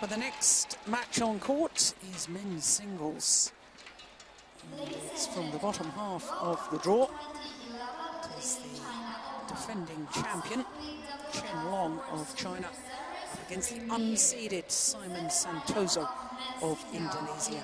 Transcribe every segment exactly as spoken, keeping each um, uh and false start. But the next match on court is men's singles. It's from the bottom half of the draw. It is the defending champion, Chen Long of China, against the unseeded Simon Santoso of Indonesia.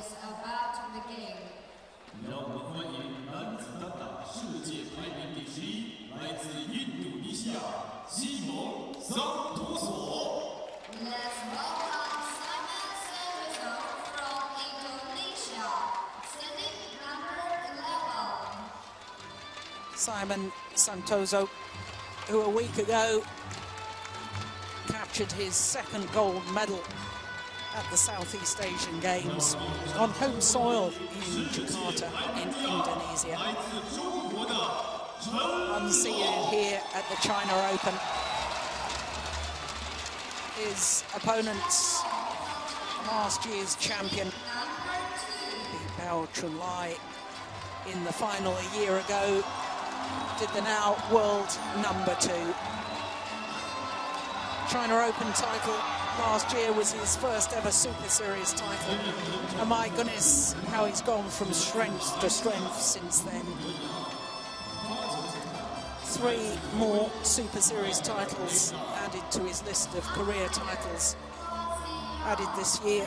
Simon Santoso, who a week ago captured his second gold medal at the Southeast Asian Games on home soil in Jakarta in Indonesia. Unseeded here at the China Open. His opponents, last year's champion, Bao Chunlai, in the final a year ago, did the now world number two. China Open title last year was his first ever Super Series title. And my goodness, how he's gone from strength to strength since then. Three more Super Series titles added to his list of career titles added this year.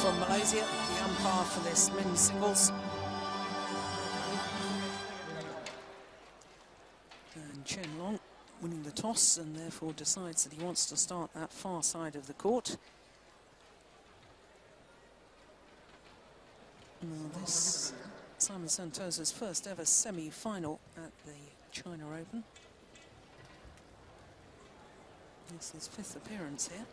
From Malaysia, the umpire for this men's singles. And Chen Long winning the toss and therefore decides that he wants to start that far side of the court. Now this Simon Santoso's first ever semi-final at the China Open. This is his fifth appearance here.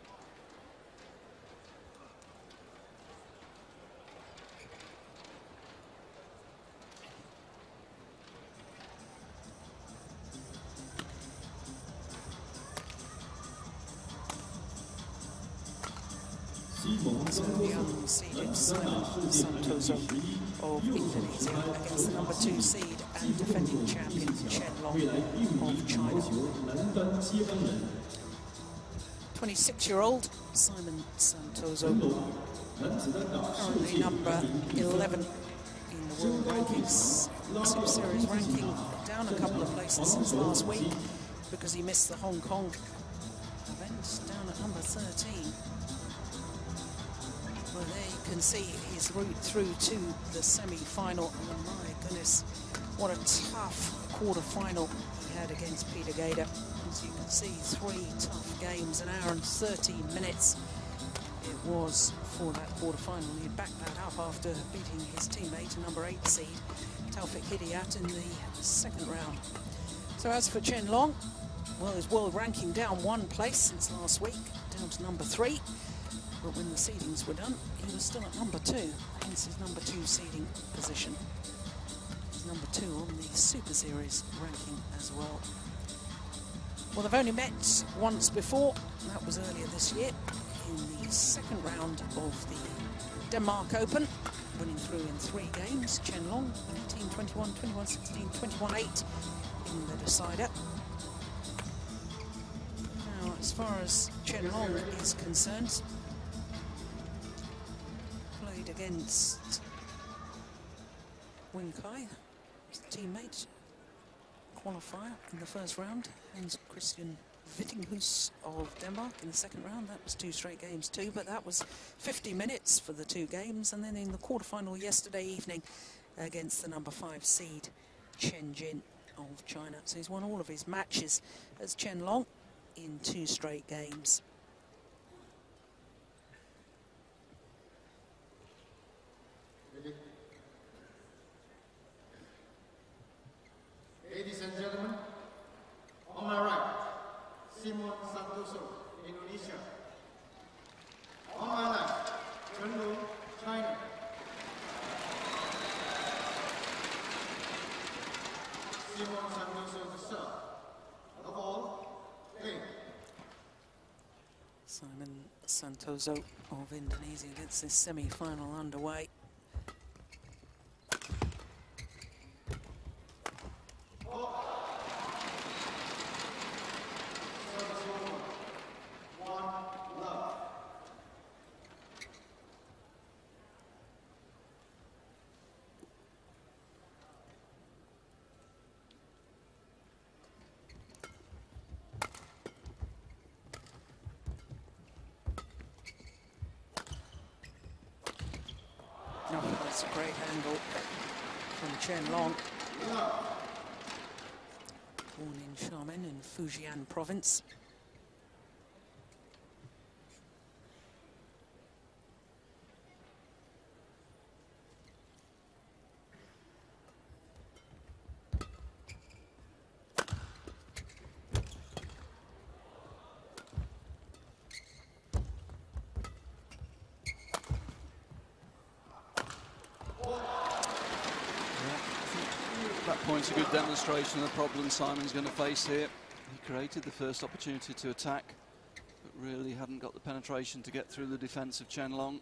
So the unseeded Simon Santoso of Indonesia against the number two seed and defending champion Chen Long of China. twenty-six-year-old Simon Santoso, currently number eleven in the world rankings, Super Series ranking, down a couple of places since last week because he missed the Hong Kong event, down at number thirteen. Well, there you can see his route through to the semi-final. Oh my goodness, what a tough quarter-final he had against Peter Gade. As you can see, three tough games, an hour and thirteen minutes it was for that quarter-final. He backed that up after beating his teammate, number eight seed, Taufik Hidayat, in the second round. So as for Chen Long, well, his world ranking down one place since last week, down to number three. But when the seedings were done, he was still at number two, hence his number two seeding position. He's number two on the Super Series ranking as well. Well, they've only met once before, that was earlier this year, in the second round of the Denmark Open, winning through in three games. Chen Long, eighteen twenty-one, twenty-one sixteen, twenty-one eight in the decider. Now, as far as Chen Long is concerned, against Wing Kai, his teammate, qualifier in the first round, and Christian Vittinghus of Denmark in the second round. That was two straight games too, but that was fifty minutes for the two games. And then in the quarterfinal yesterday evening against the number five seed, Chen Jin of China. So he's won all of his matches as Chen Long in two straight games. Simon Santoso to serve. The ball, eight. Simon Santoso of Indonesia gets this semi-final underway. That's a great handle from Chen Long. Born in Xiamen in Fujian province. It's a good demonstration of the problem Simon's going to face here. He created the first opportunity to attack, but really hadn't got the penetration to get through the defence of Chen Long.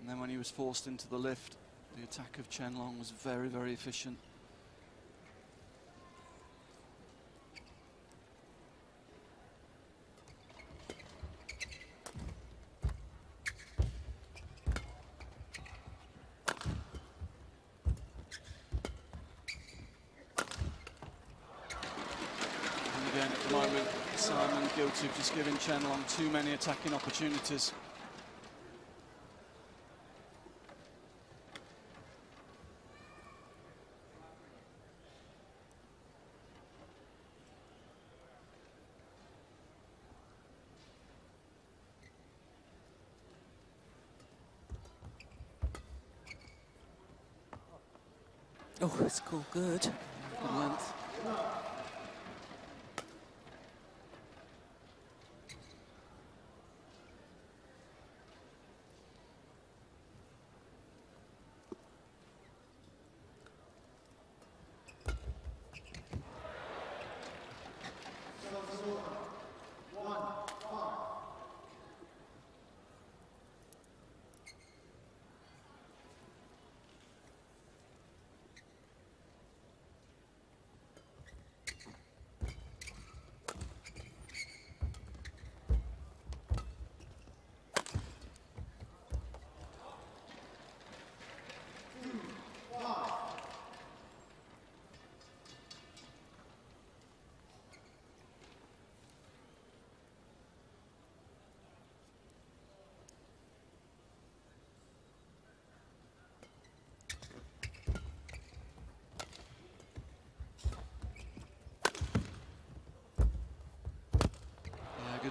And then when he was forced into the lift, the attack of Chen Long was very, very efficient. Of just giving Chen Long too many attacking opportunities. Oh, it's cool, good. Good length.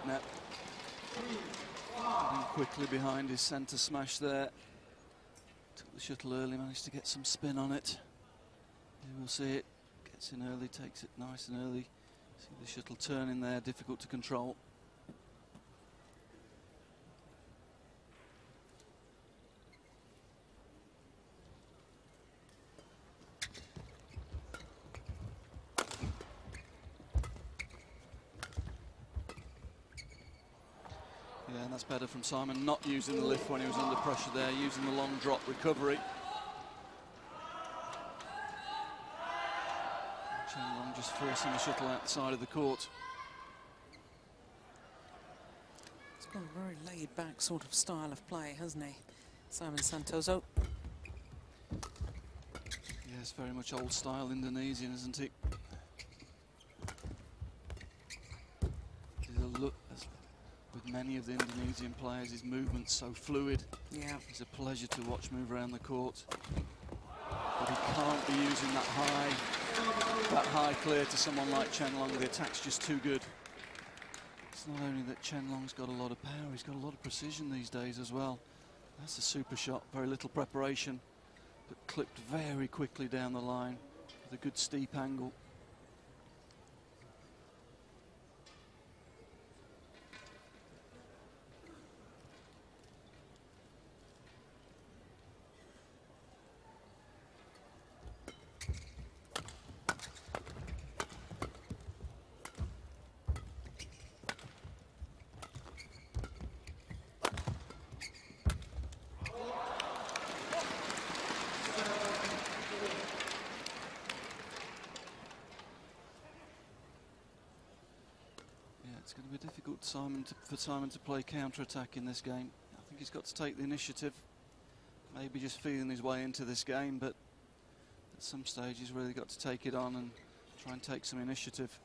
Net. And quickly behind his centre smash there. Took the shuttle early, managed to get some spin on it. You will see it. Gets in early, takes it nice and early. See the shuttle turn in there, difficult to control. Better from Simon, not using the lift when he was under pressure there, using the long drop recovery. Chen Long just forcing the shuttle outside of the court. He's got a very laid-back sort of style of play, hasn't he, Simon Santoso? Yes, very much old-style Indonesian, isn't he? Many of the Indonesian players, his movement's so fluid. Yeah. It's a pleasure to watch move around the court. But he can't be using that high, that high clear to someone like Chen Long. The attack's just too good. It's not only that Chen Long's got a lot of power, he's got a lot of precision these days as well. That's a super shot, very little preparation, but clipped very quickly down the line with a good steep angle. It's going to be difficult Simon to, for Simon to play counter-attack in this game. I think he's got to take the initiative, maybe just feeling his way into this game, but at some stage he's really got to take it on and try and take some initiative.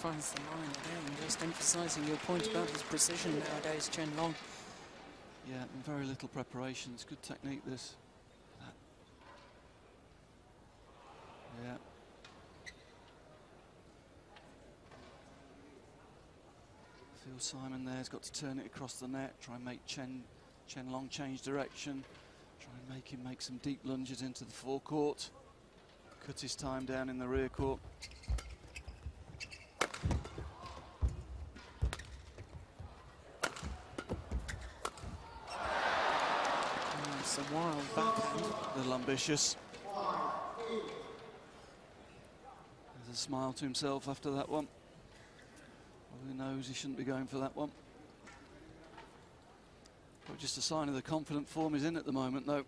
Finds the line again, just emphasising your point about his precision nowadays, Chen Long. Yeah, and very little preparation. It's good technique, this. Yeah. I feel Simon there's got to turn it across the net, try and make Chen, Chen Long change direction, try and make him make some deep lunges into the forecourt, cut his time down in the rear court. A wild backhand. A little ambitious. There's a smile to himself after that one. Well, he knows he shouldn't be going for that one. Probably just a sign of the confident form he's in at the moment, though.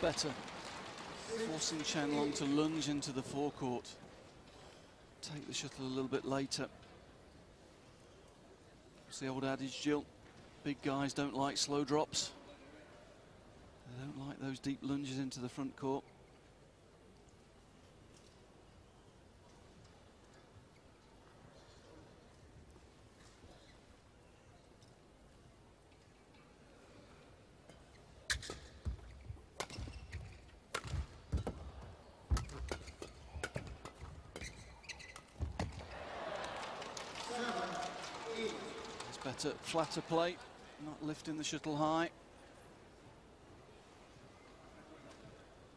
Better, forcing Chen Long to lunge into the forecourt, take the shuttle a little bit later. It's the old adage, Jill, big guys don't like slow drops, they don't like those deep lunges into the front court. Better, flatter play, not lifting the shuttle high.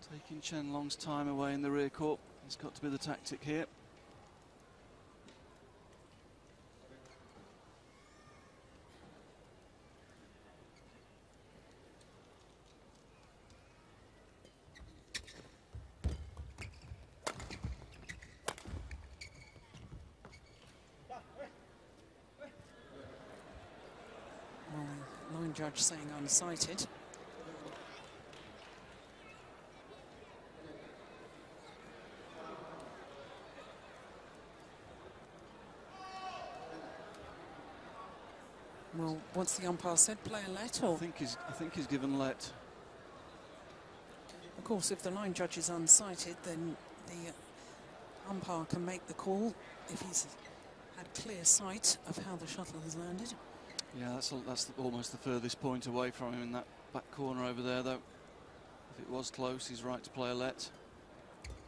Taking Chen Long's time away in the rear court. It's got to be the tactic here. Judge saying unsighted. Well, what's the umpire said? Play a let, or I think he's I think he's given let. Of course, if the line judge is unsighted, then the umpire can make the call if he's had clear sight of how the shuttle has landed. Yeah, that's, all, that's the, almost the furthest point away from him in that back corner over there, though. If it was close, he's right to play a let.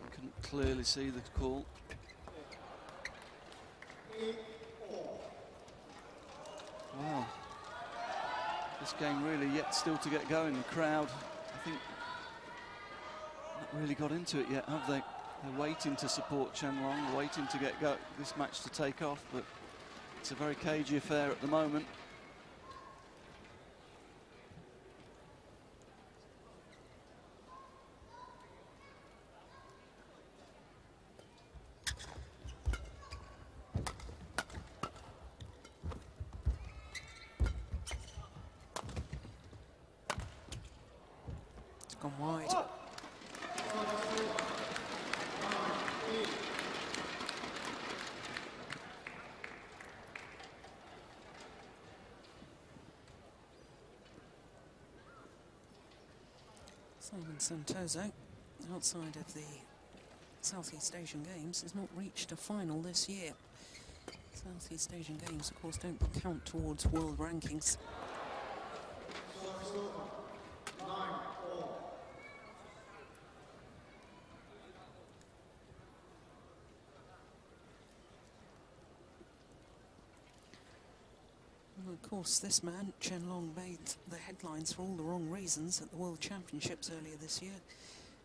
Couldn't clearly see the call. Wow. This game really yet still to get going. The crowd, I think, not really got into it yet, have they? They're waiting to support Chen Long, waiting to get go this match to take off, but it's a very cagey affair at the moment. Simon Santoso, outside of the Southeast Asian Games, has not reached a final this year. Southeast Asian Games, of course, don't count towards world rankings. Of course, this man, Chen Long, made the headlines for all the wrong reasons at the World Championships earlier this year.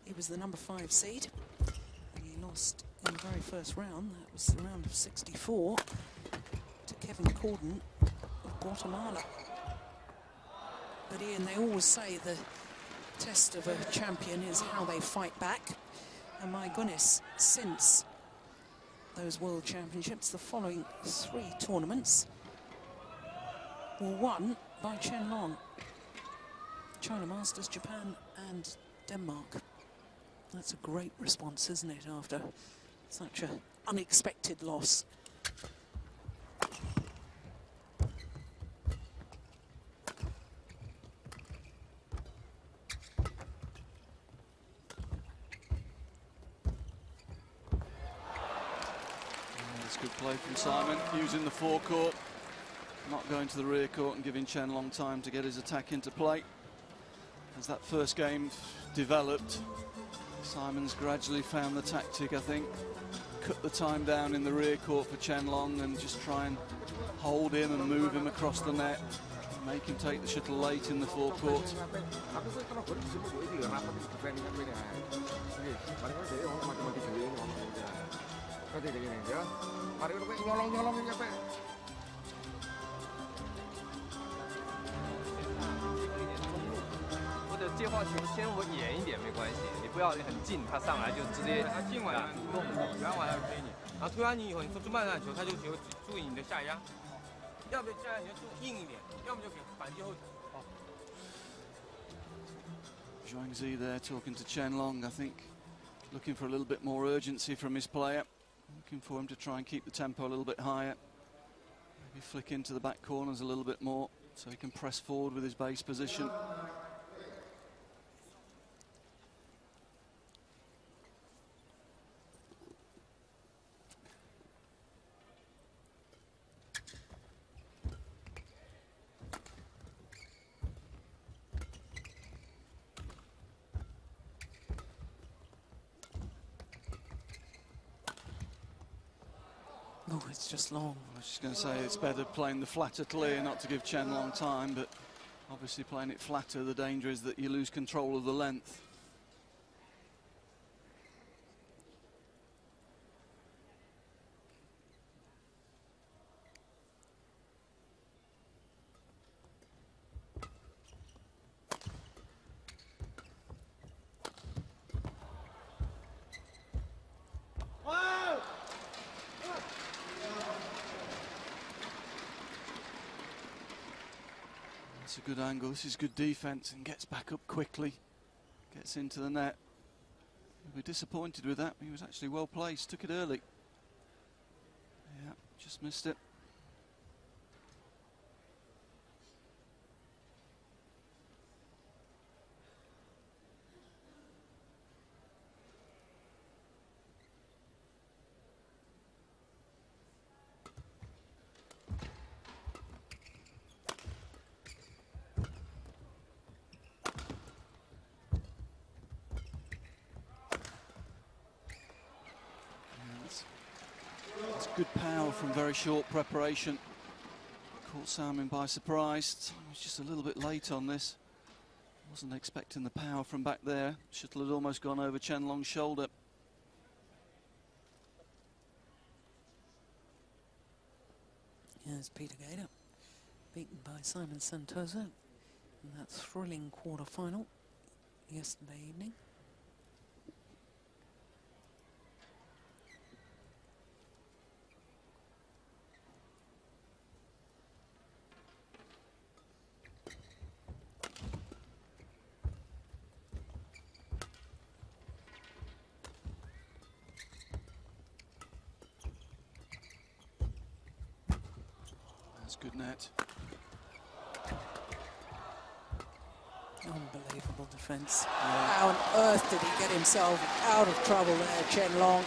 He was the number five seed, and he lost in the very first round. That was the round of sixty-four to Kevin Corden of Guatemala. But Ian, they always say the test of a champion is how they fight back. And my goodness, since those World Championships, the following three tournaments were won by Chen Long: China Masters, Japan and Denmark. That's a great response, isn't it, after such an unexpected loss. Good play from Simon, using the forecourt, not going to the rear court and giving Chen Long time to get his attack into play. As that first game developed, Simon's gradually found the tactic, I think. Cut the time down in the rear court for Chen Long and just try and hold him and move him across the net. Make him take the shuttle late in the forecourt. Zhuang Zi there talking to Chen Long, I think looking for a little bit more urgency from his player. Looking for him to try and keep the tempo a little bit higher. Maybe flick into the back corners a little bit more so he can press forward with his base position. It's just Long. I was just going to say it's better playing the flatter clear, not to give Chen Long time, but obviously playing it flatter, the danger is that you lose control of the length. Good angle, this is good defense, and gets back up quickly, gets into the net. We're disappointed with that. He was actually well placed, took it early. Yeah, just missed it. Good power from very short preparation. Caught Simon by surprise. Simon was just a little bit late on this. Wasn't expecting the power from back there. Shuttle had almost gone over Chen Long's shoulder. Here's Peter Gade, beaten by Simon Santoso in that thrilling quarter-final yesterday evening. Good net. Unbelievable defence. Yeah. How on earth did he get himself out of trouble there, Chen Long?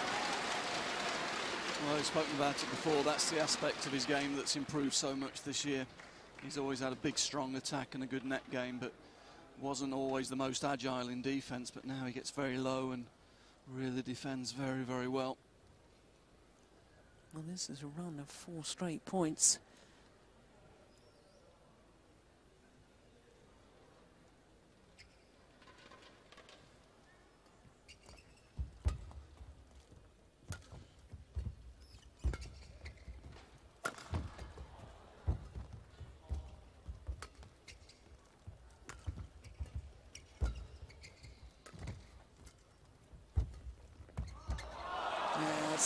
Well, we've spoken about it before. That's the aspect of his game that's improved so much this year. He's always had a big, strong attack and a good net game, but wasn't always the most agile in defence. But now he gets very low and really defends very, very well. Well, this is a run of four straight points.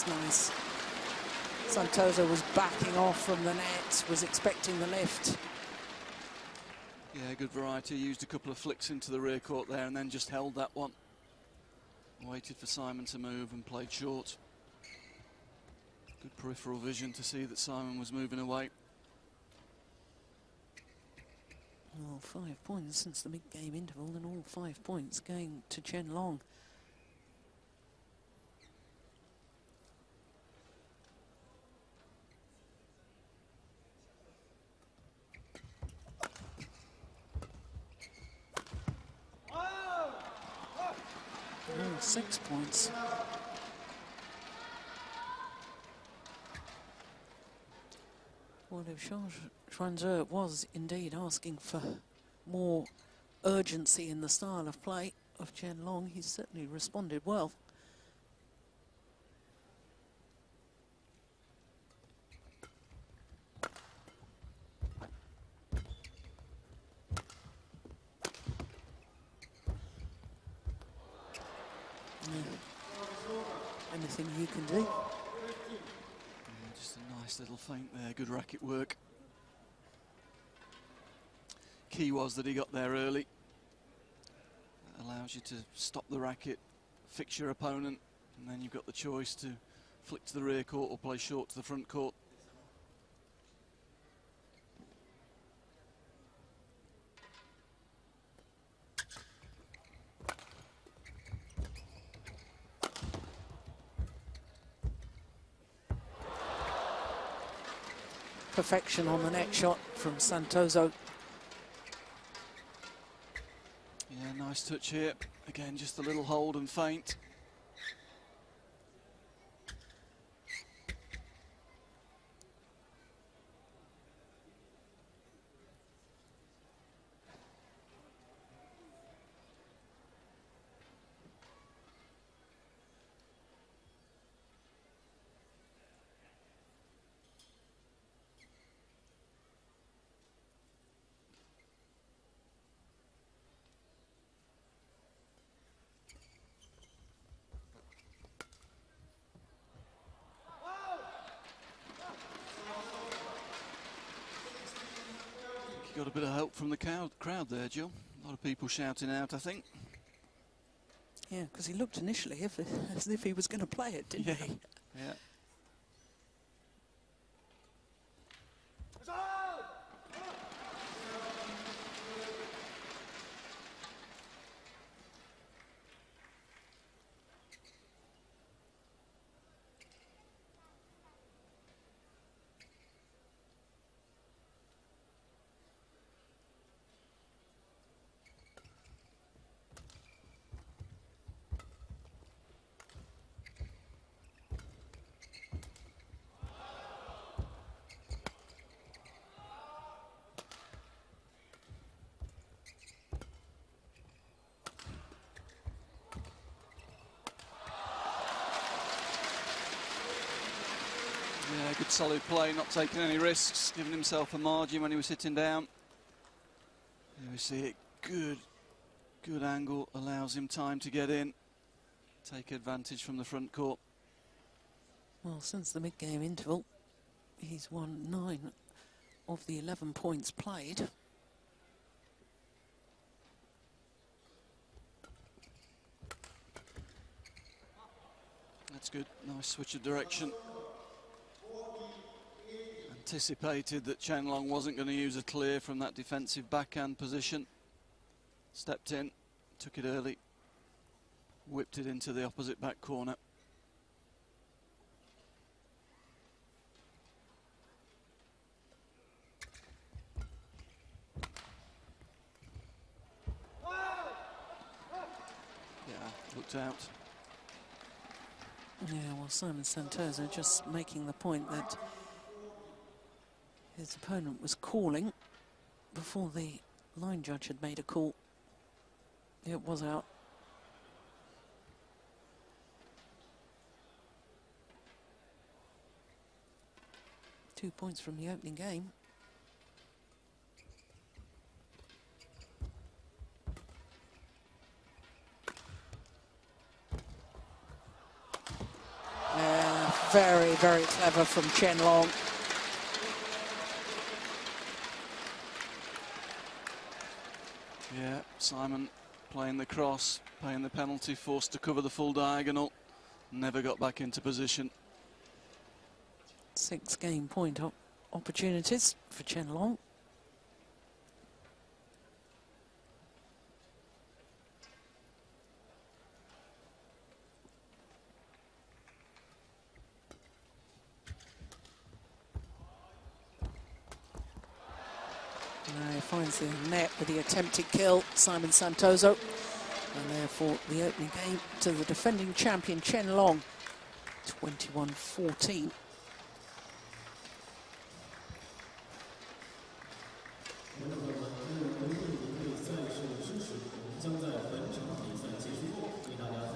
That's nice. Santoso was backing off from the net, was expecting the lift. Yeah, good variety. Used a couple of flicks into the rear court there and then just held that one. Waited for Simon to move and played short. Good peripheral vision to see that Simon was moving away. Well, five points since the mid-game interval, and all five points going to Chen Long. Oh, six points. Well, if Xuanzhe was indeed asking for more urgency in the style of play of Chen Long, he certainly responded well. Anything you can do. Nice little feint there, good racket work. Key was that he got there early. That allows you to stop the racket, fix your opponent, and then you've got the choice to flick to the rear court or play short to the front court. Perfection on the net shot from Santoso. Yeah, nice touch here. Again, just a little hold and feint. Got a bit of help from the crowd there, Jill. A lot of people shouting out, I think. Yeah, because he looked initially if, as if he was going to play it, didn't yeah. he? Yeah. Good solid play, not taking any risks, giving himself a margin when he was hitting down. Here we see it, good, good angle, allows him time to get in, take advantage from the front court. Well, since the mid-game interval, he's won nine of the eleven points played. That's good, nice switch of direction. Anticipated that Chen Long wasn't going to use a clear from that defensive backhand position. Stepped in, took it early, whipped it into the opposite back corner. Yeah, looked out. Yeah, well, Simon Santoso just making the point that his opponent was calling before the line judge had made a call. It was out. Two points from the opening game. Yeah, very clever from Chen Long. Yeah, Simon playing the cross, paying the penalty, forced to cover the full diagonal. Never got back into position. Six game point op opportunities for Chen Long. Now he finds the net with the attempted kill, Simon Santoso. And therefore, the opening game to the defending champion, Chen Long, twenty-one fourteen.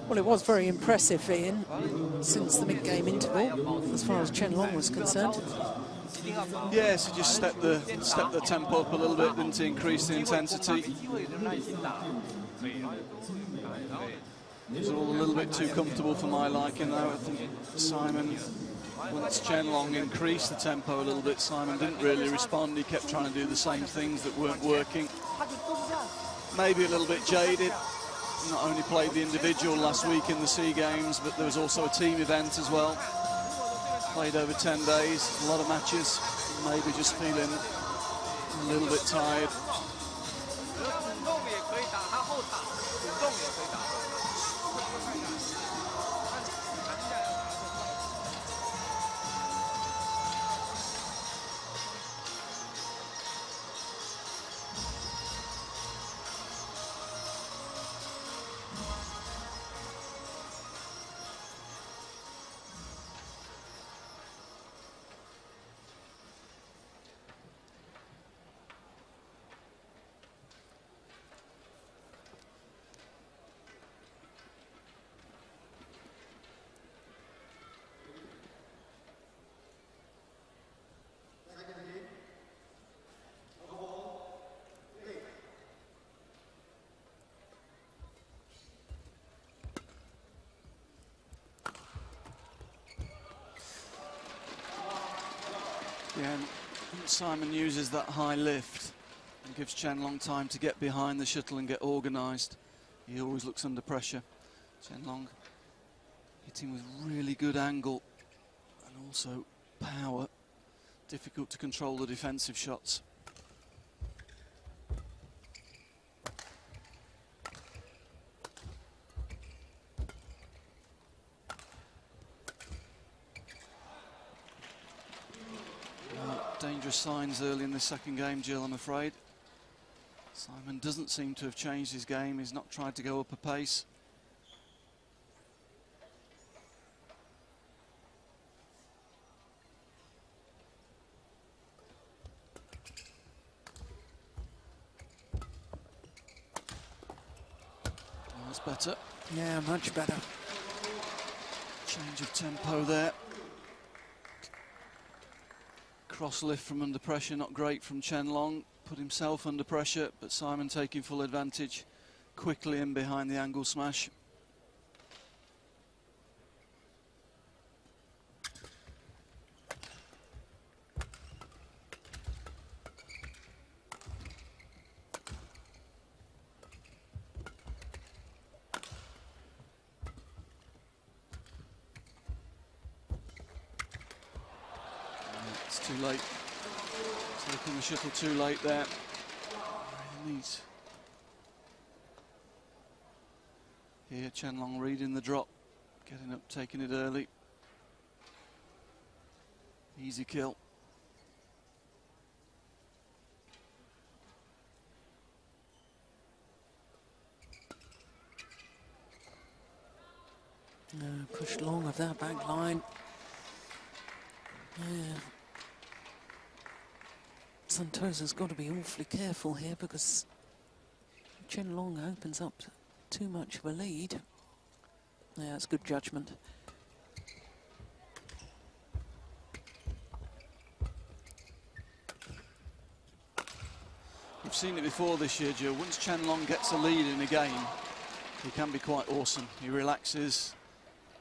Well, it was very impressive, Ian, since the mid-game interval, as far as Chen Long was concerned. Yeah, so just step the, step the tempo up a little bit, didn't he? Increase the intensity. It's all a little bit too comfortable for my liking now. I think Simon, once Chen Long increased the tempo a little bit, Simon didn't really respond. He kept trying to do the same things that weren't working. Maybe a little bit jaded. Not only played the individual last week in the SEA Games, but there was also a team event as well. Played over ten days, a lot of matches, maybe just feeling a little bit tired. Yeah, Simon uses that high lift and gives Chen Long time to get behind the shuttle and get organised. He always looks under pressure. Chen Long hitting with really good angle and also power. Difficult to control the defensive shots. Signs early in the second game, Jill, I'm afraid. Simon doesn't seem to have changed his game. He's not tried to go up a pace. Oh, that's better. Yeah, much better. Change of tempo there. Cross lift from under pressure, not great from Chen Long. Put himself under pressure, but Simon taking full advantage. Quickly in behind the angle smash. Shuttle too late there. Neat. Here, Chen Long reading the drop, getting up, taking it early. Easy kill. No, pushed long of that back line. Yeah. Santoso's got to be awfully careful here because Chen Long opens up too much of a lead. Yeah, that's good judgment. We've seen it before this year, Jill. Once Chen Long gets a lead in a game, he can be quite awesome. He relaxes,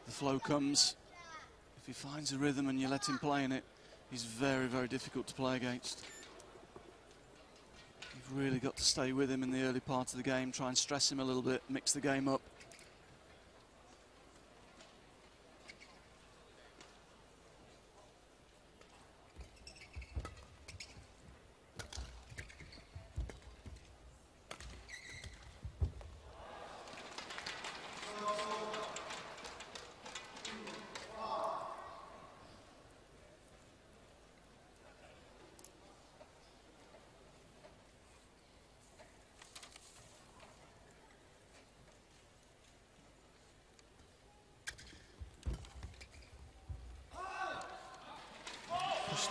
the flow comes. If he finds a rhythm and you let him play in it, he's very, very difficult to play against. You've really got to stay with him in the early part of the game, try and stress him a little bit, mix the game up.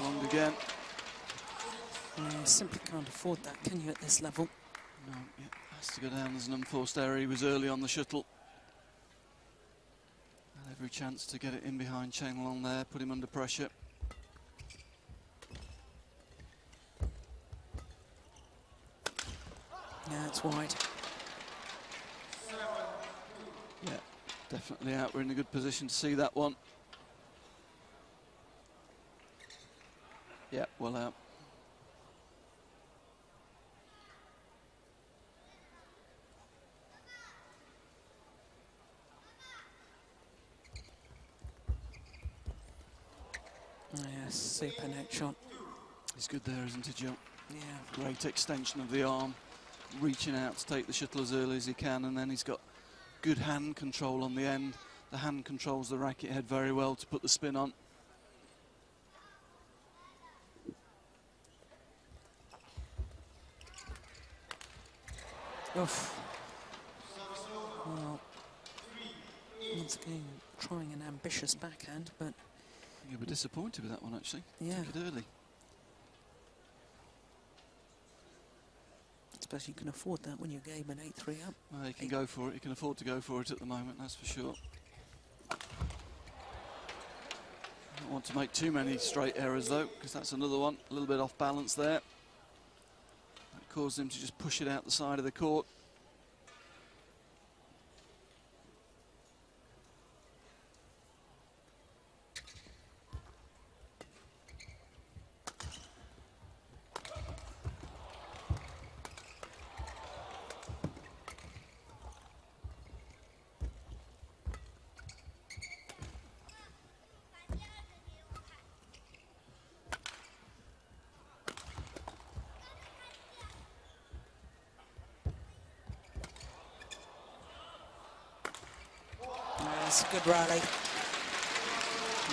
Long again. You simply can't afford that, can you, at this level? No, it has to go down. There's an unforced error. He was early on the shuttle. Had every chance to get it in behind Chen Long there, put him under pressure. Yeah, it's wide. Yeah, definitely out. We're in a good position to see that one. Yeah, well out. Oh, yeah, super neck shot. He's good there, isn't he, Jill? Yeah. Great extension of the arm, reaching out to take the shuttle as early as he can, and then he's got good hand control on the end. The hand controls the racket head very well to put the spin on. Oof. Well, once again, trying an ambitious backhand, but... You'll be disappointed with that one, actually. Yeah. Took it early. Especially you can afford that when you're game an eight three up. Well, you can eight. go for it. You can afford to go for it at the moment, that's for sure. Don't want to make too many straight errors, though, because that's another one. A little bit off balance there. Caused him to just push it out the side of the court. Good rally.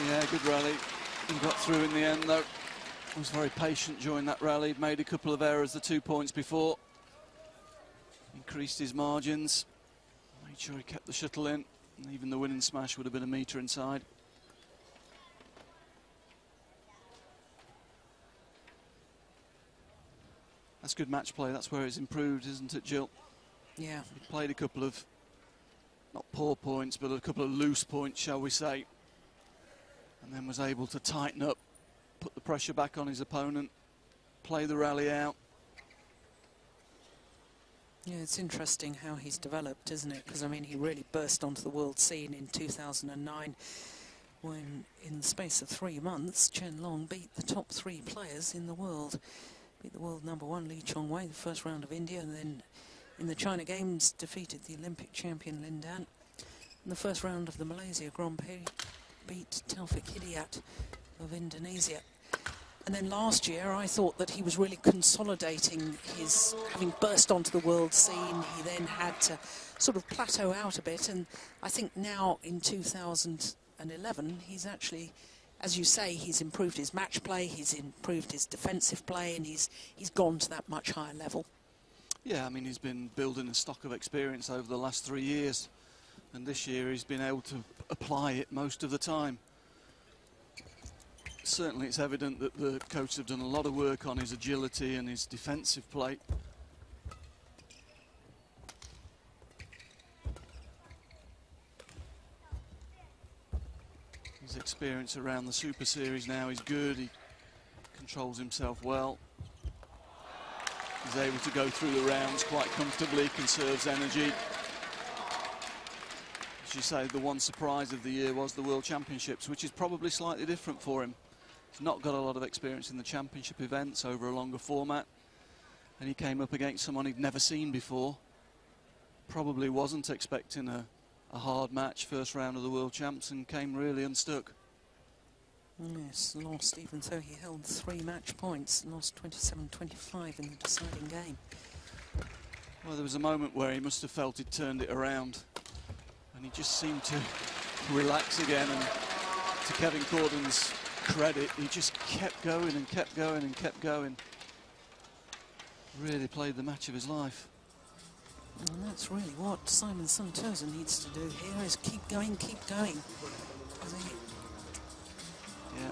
Yeah, good rally. He got through in the end, though. He was very patient during that rally. Made a couple of errors the two points before. Increased his margins. Made sure he kept the shuttle in. And even the winning smash would have been a metre inside. That's good match play. That's where it's improved, isn't it, Jill? Yeah. He played a couple of... not poor points, but a couple of loose points, shall we say. And then was able to tighten up, put the pressure back on his opponent, play the rally out. Yeah, it's interesting how he's developed, isn't it? Because, I mean, he really burst onto the world scene in two thousand nine when, in the space of three months, Chen Long beat the top three players in the world. Beat the world number one, Lee Chong Wei, the first round of India, and then... in the China Games, defeated the Olympic champion Lin Dan. In the first round of the Malaysia Grand Prix, beat Taufik Hidayat of Indonesia. And then last year, I thought that he was really consolidating his, having burst onto the world scene. He then had to sort of plateau out a bit. And I think now in two thousand eleven, he's actually, as you say, he's improved his match play, he's improved his defensive play, and he's he's gone to that much higher level. Yeah, I mean, he's been building a stock of experience over the last three years, and this year he's been able to apply it most of the time. Certainly it's evident that the coaches have done a lot of work on his agility and his defensive play. His experience around the Super Series now is good, he controls himself well. He's able to go through the rounds quite comfortably, conserves energy. As you say, the one surprise of the year was the World Championships, which is probably slightly different for him. He's not got a lot of experience in the championship events over a longer format. And he came up against someone he'd never seen before. Probably wasn't expecting a, a hard match, first round of the World Champs, and came really unstuck. Yes, lost, even though he held three match points, lost twenty-seven twenty-five in the deciding game. Well, there was a moment where he must have felt he'd turned it around, and he just seemed to relax again, and to Kevin Corden's credit, he just kept going and kept going and kept going. Really played the match of his life. And that's really what Simon Santoso needs to do here, is keep going, keep going. Yeah.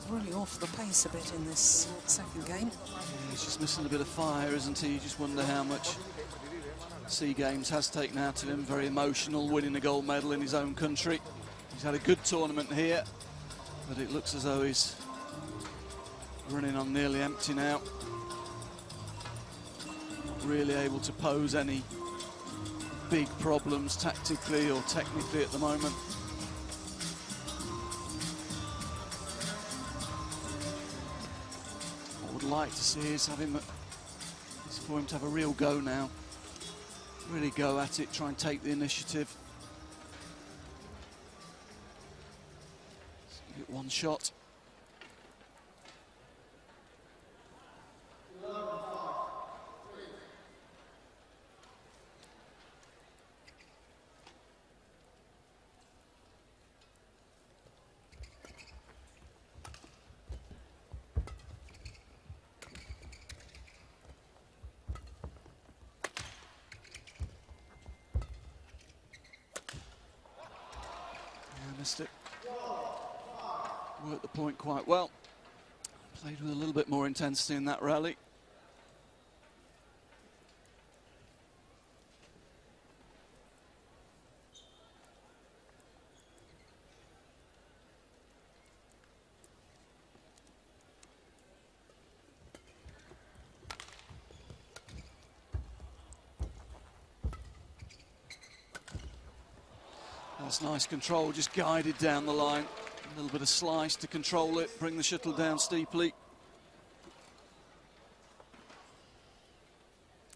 He's really off the pace a bit in this second game. Yeah, he's just missing a bit of fire, isn't he? You just wonder how much SEA Games has taken out of him. Very emotional, winning a gold medal in his own country. He's had a good tournament here, but it looks as though he's running on nearly empty now. Not really able to pose any big problems tactically or technically at the moment. Like to see is have him, it's for him to have a real go now, really go at it, try and take the initiative. Get one shot. Quite well. Played with a little bit more intensity in that rally. That's nice control, just guided down the line. A little bit of slice to control it, bring the shuttle down steeply.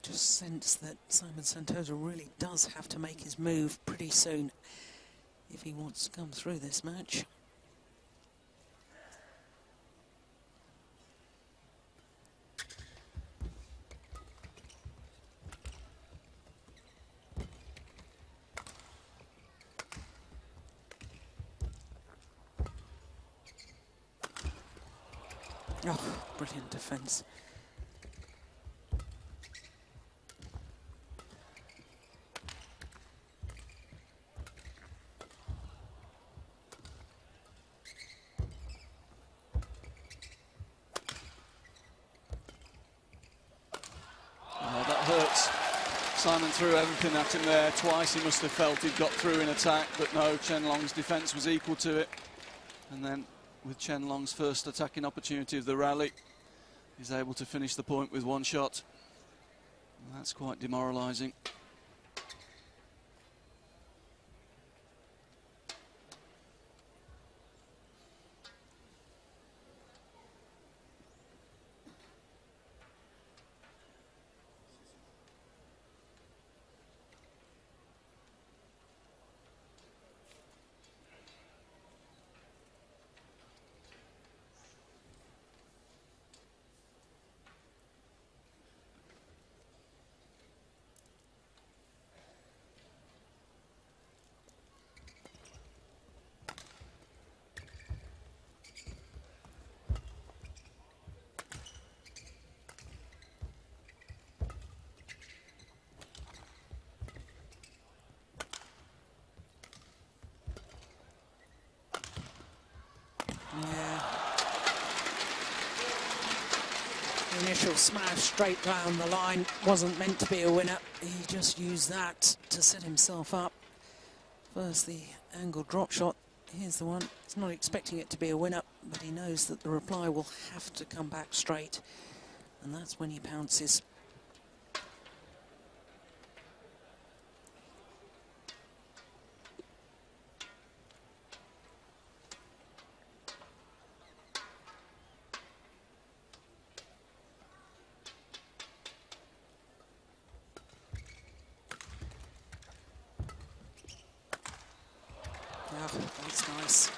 Just sense that Simon Santoso really does have to make his move pretty soon if he wants to come through this match. Defense. Oh, that hurts. Simon threw everything at him there. Twice he must have felt he'd got through in attack, but no, Chen Long's defense was equal to it. And then with Chen Long's first attacking opportunity of the rally, he's able to finish the point with one shot. That's quite demoralising. Smash straight down the line, wasn't meant to be a winner. He just used that to set himself up. First the angled drop shot, here's the one. He's not expecting it to be a winner, but he knows that the reply will have to come back straight, and that's when he pounces. Yes.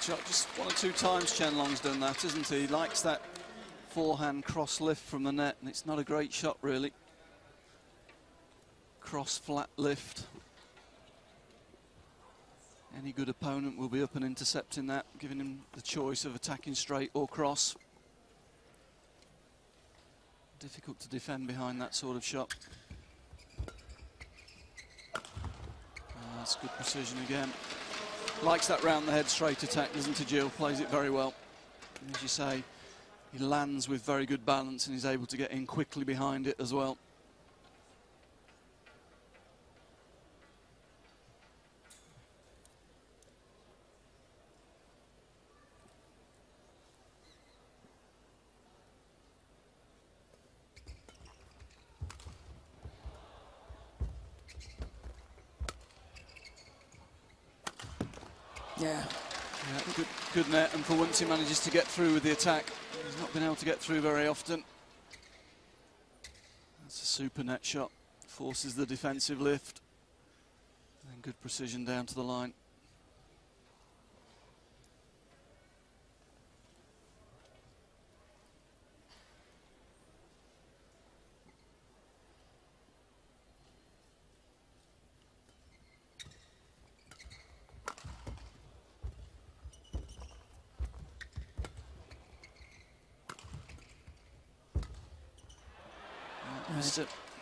Just one or two times Chen Long's done that, isn't he? He likes that forehand cross lift from the net, and it's not a great shot, really. Cross flat lift. Any good opponent will be up and intercepting that, giving him the choice of attacking straight or cross. Difficult to defend behind that sort of shot. Uh, that's good precision again. Likes that round the head straight attack, doesn't he, Jill? Plays it very well. And as you say, he lands with very good balance and is able to get in quickly behind it as well. Yeah. yeah good, good net, and for once he manages to get through with the attack. He's not been able to get through very often. That's a super net shot. Forces the defensive lift. And good precision down to the line.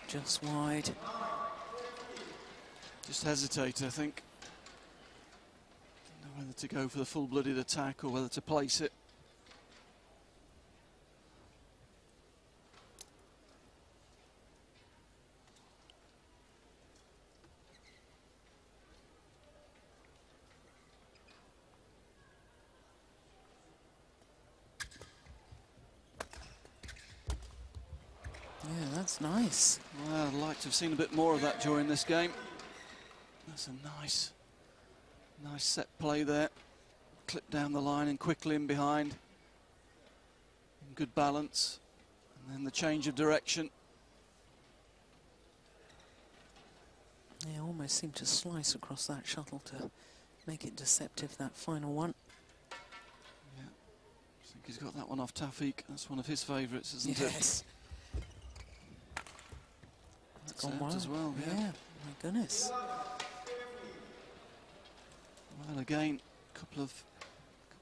Just wide. Just hesitate, I think. Don't know whether to go for the full-blooded attack or whether to place it. Nice. Well, I'd like to have seen a bit more of that during this game. That's a nice, nice set play there. Clip down the line and quickly in behind. In good balance. And then the change of direction. They almost seem to slice across that shuttle to make it deceptive, that final one. Yeah. I think he's got that one off Taufik. That's one of his favourites, isn't yes. it? Yes. As well, yeah. yeah, my goodness. Well, again, a couple of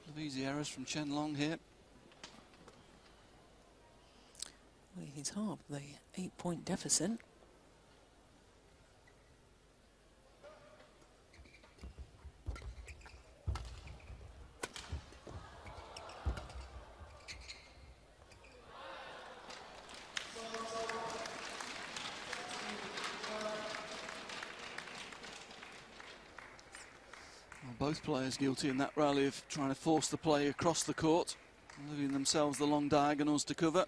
couple of easy errors from Chen Long here. Well, he's halved the eight-point deficit. Both players guilty in that rally of trying to force the play across the court, leaving themselves the long diagonals to cover.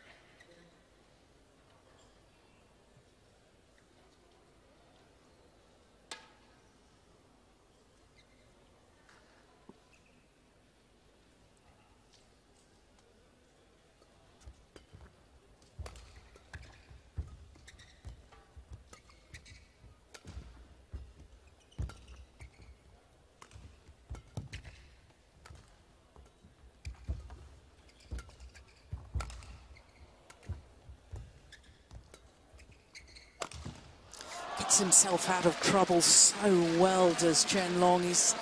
Himself out of trouble so well, does Chen Long. He's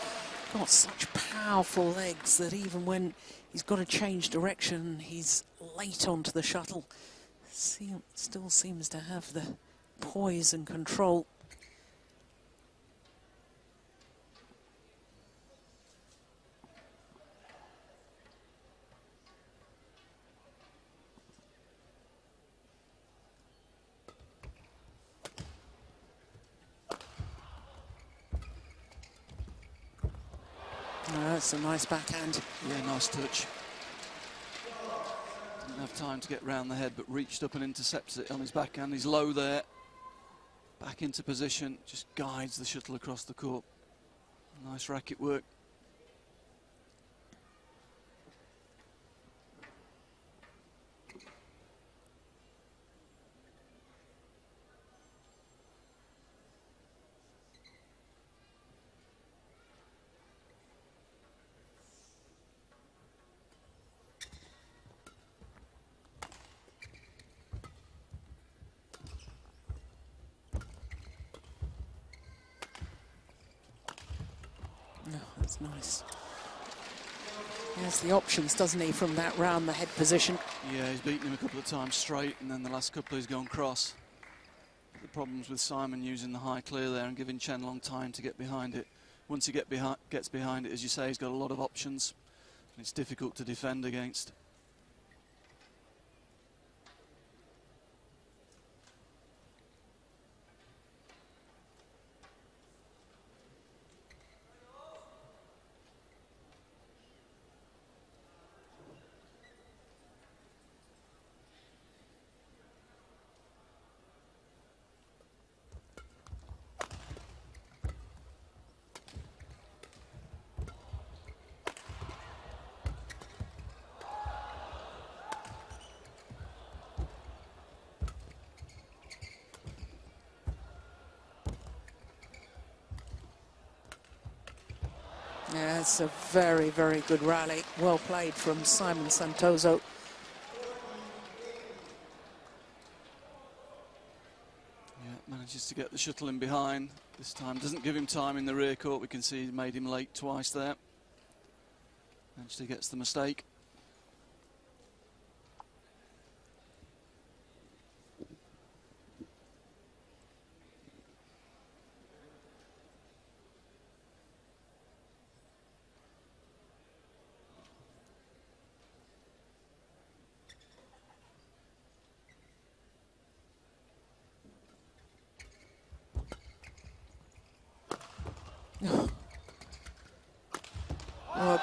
got such powerful legs that even when he's got to change direction, he's late onto the shuttle. See, still seems to have the poise and control. That's a nice backhand. Yeah, nice touch. Didn't have time to get round the head, but reached up and intercepts it on his backhand. He's low there. Back into position, just guides the shuttle across the court. Nice racket work. Nice. He has the options, doesn't he, from that round, the head position. Yeah, he's beaten him a couple of times straight, and then the last couple he's gone cross. The problem's with Simon using the high clear there and giving Chen Long time to get behind it. Once he get behi gets behind it, as you say, he's got a lot of options, and it's difficult to defend against. Yeah, it's a very, very good rally. Well played from Simon Santoso. Yeah, manages to get the shuttle in behind this time. Doesn't give him time in the rear court. We can see he made him late twice there. Eventually gets the mistake.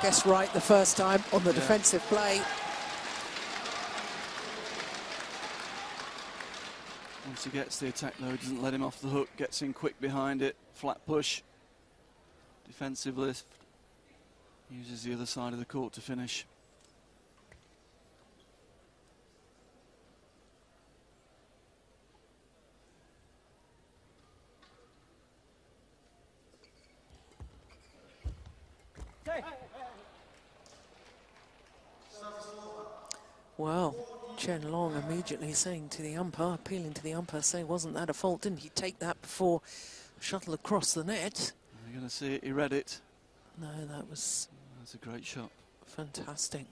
Guess right the first time on the yeah. defensive play. Once he gets the attack though, doesn't let him off the hook, gets in quick behind it, flat push, defensive lift, uses the other side of the court to finish. Well, Chen Long immediately saying to the umpire, appealing to the umpire, saying, wasn't that a fault? Didn't he take that before shuttle across the net? You're going to see it. He read it. No, that was... That's a great shot. Fantastic.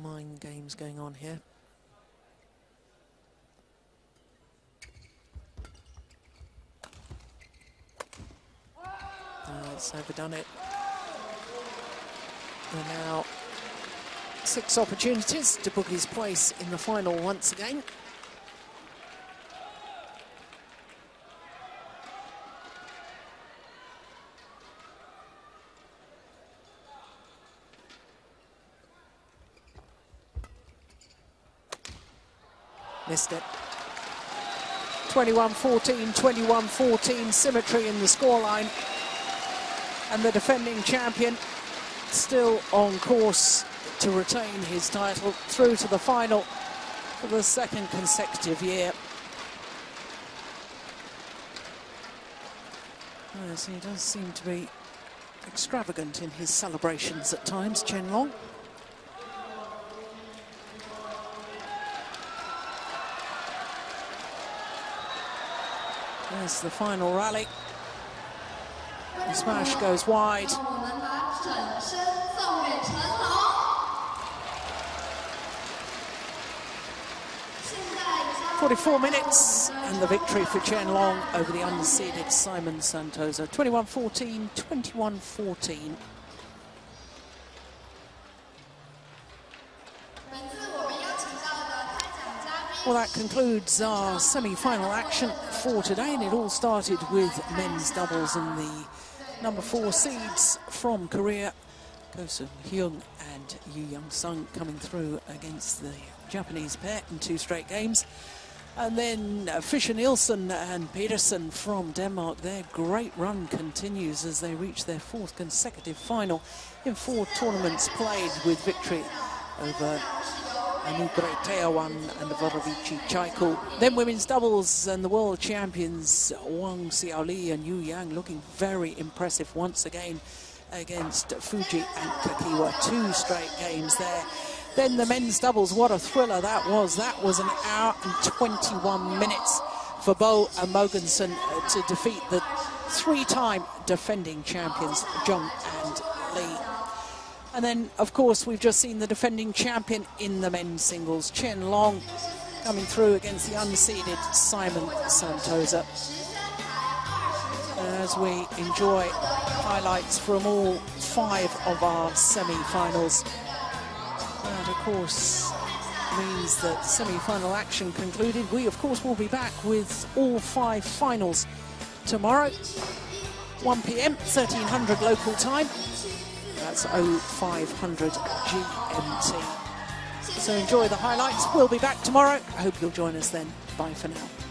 Mind games going on here. Oh, it's overdone it. And now six opportunities to book his place in the final once again. Missed it. twenty-one fourteen, twenty-one fourteen, symmetry in the scoreline. And the defending champion still on course to retain his title through to the final for the second consecutive year. Yes, he does seem to be extravagant in his celebrations at times, Chen Long. There's the final rally. The smash goes wide. forty-four minutes and the victory for Chen Long over the unseeded Simon Santoso. twenty-one fourteen, twenty-one fourteen. Well, that concludes our semi-final action for today, and it all started with men's doubles in the number four seeds from Korea. Ko Hyung and Yoo Young-Sung coming through against the Japanese pair in two straight games. And then uh, Fisher Nielsen and Peterson from Denmark. Their great run continues as they reach their fourth consecutive final in four tournaments played with victory over Anugrah won and the Vorovici Chaiko. Then women's doubles and the world champions Wang Xiaoli and Yu Yang looking very impressive once again against Fuji and Kakiwa. Two straight games there. Then the men's doubles, what a thriller that was. That was an hour and twenty-one minutes for Bo and Mogensen to defeat the three-time defending champions Jung and Lee. And then, of course, we've just seen the defending champion in the men's singles, Chen Long, coming through against the unseeded Simon Santoso. As we enjoy highlights from all five of our semi-finals. That, of course, means that semi-final action concluded. We, of course, will be back with all five finals tomorrow, one p m, thirteen hundred local time. That's oh five hundred G M T. So enjoy the highlights. We'll be back tomorrow. I hope you'll join us then. Bye for now.